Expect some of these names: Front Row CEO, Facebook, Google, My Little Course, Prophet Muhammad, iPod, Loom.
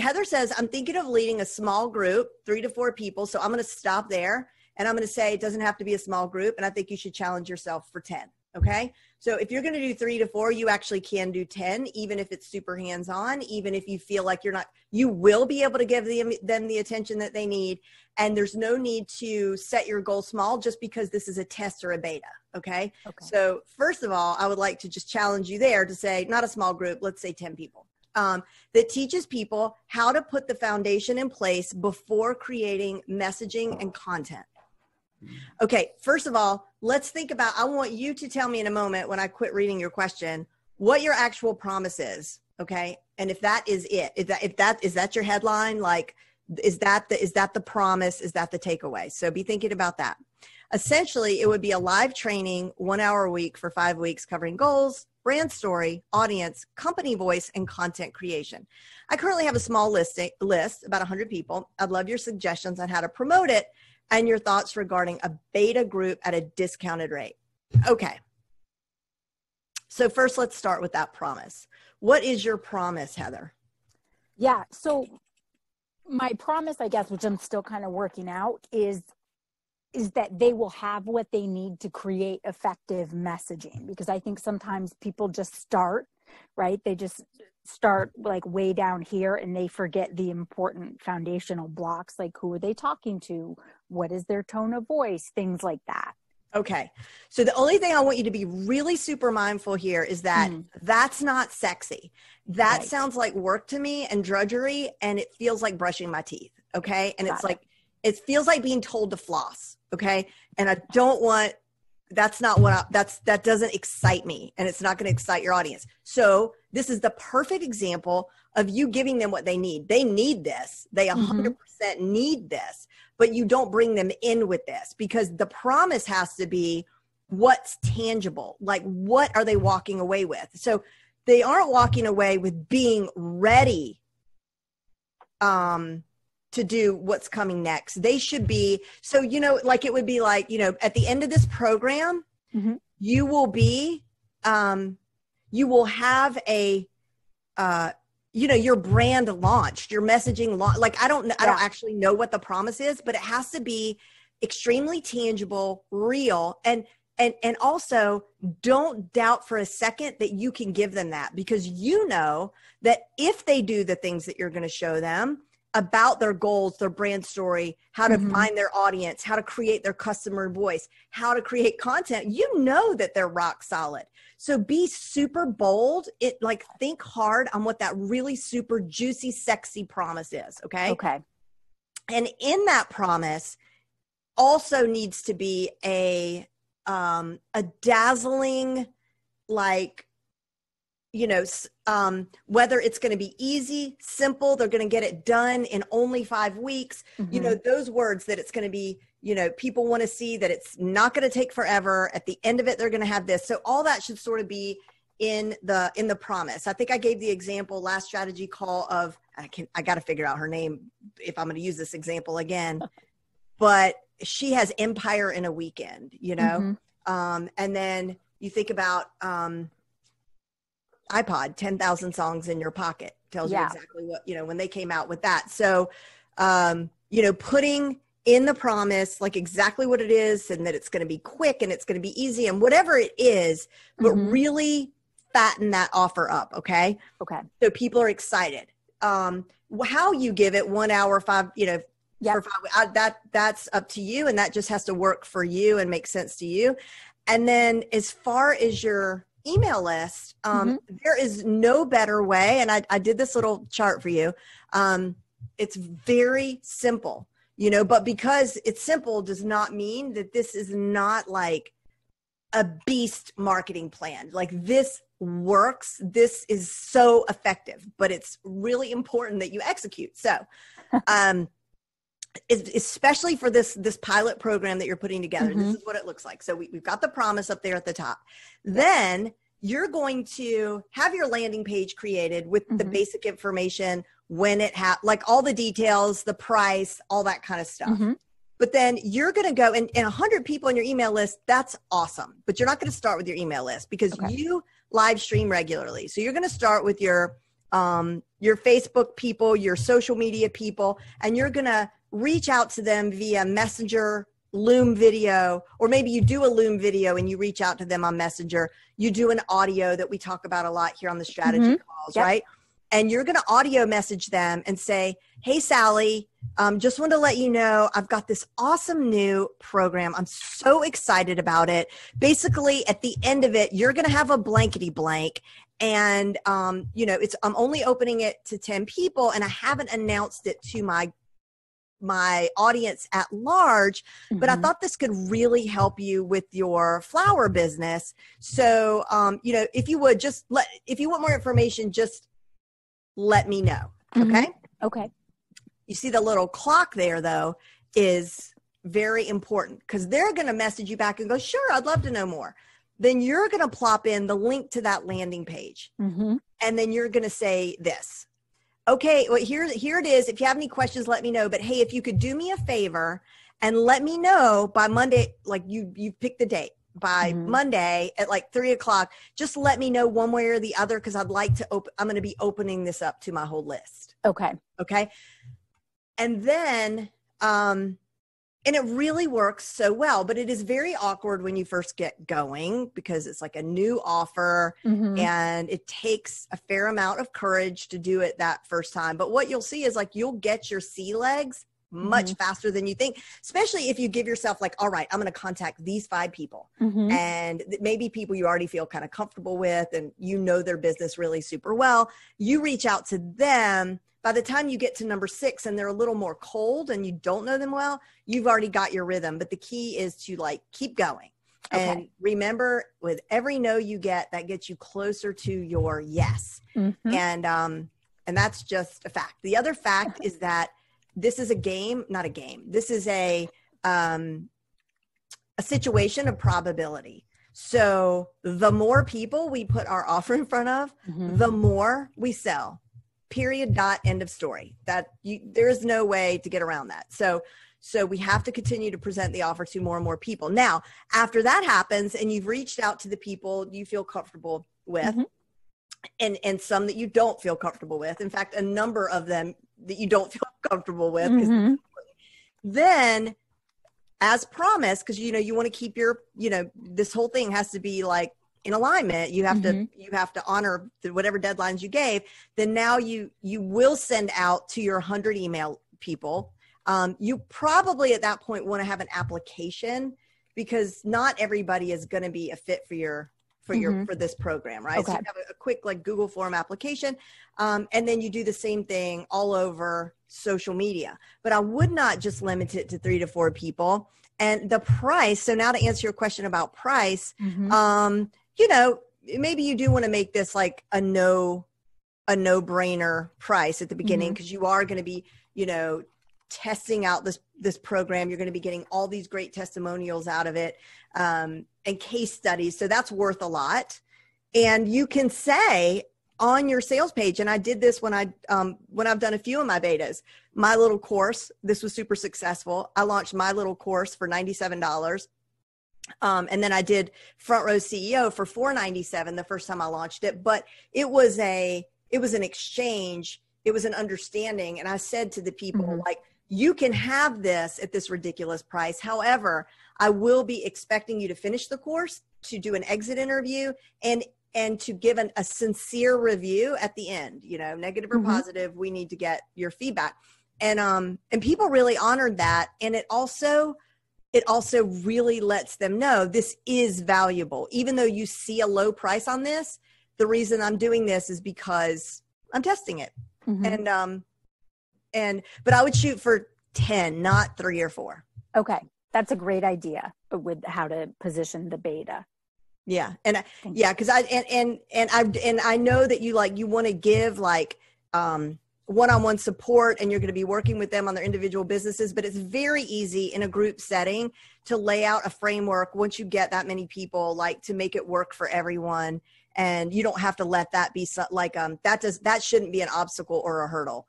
Heather says, I'm thinking of leading a small group, 3 to 4 people. So I'm going to stop there. And I'm going to say, it doesn't have to be a small group. And I think you should challenge yourself for 10. Okay. So if you're going to do 3 to 4, you actually can do 10, even if it's super hands-on, even if you feel like you're not, you will be able to give them the attention that they need. And there's no need to set your goal small just because this is a test or a beta. Okay. So first of all, I would like to just challenge you there to say, not a small group, let's say 10 people. That teaches people how to put the foundation in place before creating messaging and content. Okay, first of all, let's think about, I want you to tell me in a moment when I quit reading your question, what your actual promise is, okay? And if that is it, is that your headline? Like, is that the promise? Is that the takeaway? So be thinking about that. Essentially, it would be a live training, 1 hour a week for 5 weeks, covering goals, brand story, audience, company voice, and content creation. I currently have a small list, about 100 people. I'd love your suggestions on how to promote it and your thoughts regarding a beta group at a discounted rate. Okay. So first, let's start with that promise. What is your promise, Heather? Yeah. So my promise, I guess, which I'm still kind of working out, is that they will have what they need to create effective messaging. Because I think sometimes people just start, right? They just start like way down here and they forget the important foundational blocks, like who are they talking to? What is their tone of voice? Things like that. Okay. So the only thing I want you to be really super mindful here is that that's not sexy. That sounds like work to me and drudgery, and it feels like brushing my teeth. Okay. And it feels like being told to floss. Okay. And I don't want, that doesn't excite me, and it's not going to excite your audience. So this is the perfect example of you giving them what they need. They need this. They 100% need this, but you don't bring them in with this, because the promise has to be what's tangible. Like, what are they walking away with? So they aren't walking away with being ready, to do what's coming next. They should be, so, you know, like it would be like, you know, at the end of this program, you will be, you will have a, you know, your brand launched, your messaging launched. Like, I don't actually know what the promise is, but it has to be extremely tangible, real. And also, don't doubt for a second that you can give them that, because you know that if they do the things that you're going to show them, about their goals, their brand story, how to find their audience, how to create their customer voice, how to create content, you know that they're rock solid. So be super bold. It like, think hard on what that really super juicy, sexy promise is. Okay. Okay. And in that promise also needs to be a dazzling, like, you know, whether it's going to be easy, simple, they're going to get it done in only 5 weeks, you know, those words that it's going to be, you know, people want to see that it's not going to take forever. At the end of it, they're going to have this. So all that should sort of be in the promise. I think I gave the example last strategy call of, I got to figure out her name if I'm going to use this example again, but she has empire in a weekend, you know? And then you think about, iPod, 10,000 songs in your pocket, tells you exactly what, you know, when they came out with that. So, you know, putting in the promise, like exactly what it is, and that it's going to be quick and it's going to be easy and whatever it is, but really fatten that offer up. Okay. Okay. So people are excited. How you give it 1 hour, for 5 weeks, that's up to you. And that just has to work for you and make sense to you. And then as far as your email list, there is no better way. And I did this little chart for you. It's very simple, you know, but because it's simple does not mean that this is not like a beast marketing plan. Like, this works. This is so effective, but it's really important that you execute. So, especially for this pilot program that you're putting together, this is what it looks like. So we've got the promise up there at the top. Then you're going to have your landing page created with the basic information, when it like all the details, the price, all that kind of stuff. But then you're going to go and 100 people in your email list, that's awesome. But you're not going to start with your email list, because you live stream regularly. So you're going to start with your your Facebook people, your social media people, and you're going to reach out to them via Messenger, Loom video, or maybe you do a Loom video and you reach out to them on Messenger. You do an audio that we talk about a lot here on the strategy calls, right? And you're going to audio message them and say, hey, Sally, just want to let you know I've got this awesome new program. I'm so excited about it. Basically, at the end of it, you're going to have a blankety blank. And, you know, I'm only opening it to 10 people, and I haven't announced it to my audience at large, but I thought this could really help you with your flower business. So, you know, if you want more information, just let me know. Okay. Okay. You see the little clock there though is very important, because they're going to message you back and go, sure, I'd love to know more. Then you're going to plop in the link to that landing page. And then you're going to say this. Okay, well, here it is. If you have any questions, let me know. But hey, if you could do me a favor and let me know by Monday, like you pick the date, by Monday at like 3 o'clock, just let me know one way or the other, because I'd like to I'm going to be opening this up to my whole list. Okay. Okay. And then, and it really works so well, but it is very awkward when you first get going, because it's like a new offer and it takes a fair amount of courage to do it that first time. But what you'll see is, like, you'll get your sea legs much faster than you think, especially if you give yourself, like, all right, I'm going to contact these 5 people and maybe people you already feel kind of comfortable with, and you know their business really super well. You reach out to them. By the time you get to number 6 and they're a little more cold and you don't know them well, you've already got your rhythm. But the key is to, like, keep going. Okay. And remember, with every no you get, that gets you closer to your yes. And that's just a fact. The other fact is that this is This is a situation of probability. So the more people we put our offer in front of, the more we sell. Period. Dot. End of story. There is no way to get around that. So we have to continue to present the offer to more and more people. Now, after that happens, and you've reached out to the people you feel comfortable with, and some that you don't feel comfortable with. In fact, a number of them that you don't feel comfortable with. Then, as promised, because you want to keep your this whole thing has to be like in alignment. You have to honor whatever deadlines you gave. Then now you will send out to your 100 email people. You probably at that point want to have an application, because not everybody is going to be a fit for this program, right? Okay. So you have a quick, like, Google form application, and then you do the same thing all over social media. But I would not just limit it to 3 to 4 people. And the price. So now to answer your question about price, maybe you do want to make this like a no-brainer price at the beginning, because you are going to be, testing out this program. You're going to be getting all these great testimonials out of it, and case studies. So that's worth a lot. And you can say on your sales page, and I did this when I've done a few of my betas, my little course, this was super successful. I launched my little course for $97. And then I did Front Row CEO for $497 the first time I launched it, but it was an exchange. It was an understanding. And I said to the people, like, you can have this at this ridiculous price. However, I will be expecting you to finish the course, to do an exit interview, and to give a sincere review at the end, negative or positive. We need to get your feedback. And people really honored that. And it also really lets them know this is valuable. Even though you see a low price on this, the reason I'm doing this is because I'm testing it. But I would shoot for 10, not 3 or 4. Okay. That's a great idea with how to position the beta. Yeah. And I know that you want to give one-on-one support, and you're going to be working with them on their individual businesses, but it's very easy in a group setting to lay out a framework once you get that many people, like, to make it work for everyone. And you don't have to let that be that shouldn't be an obstacle or a hurdle.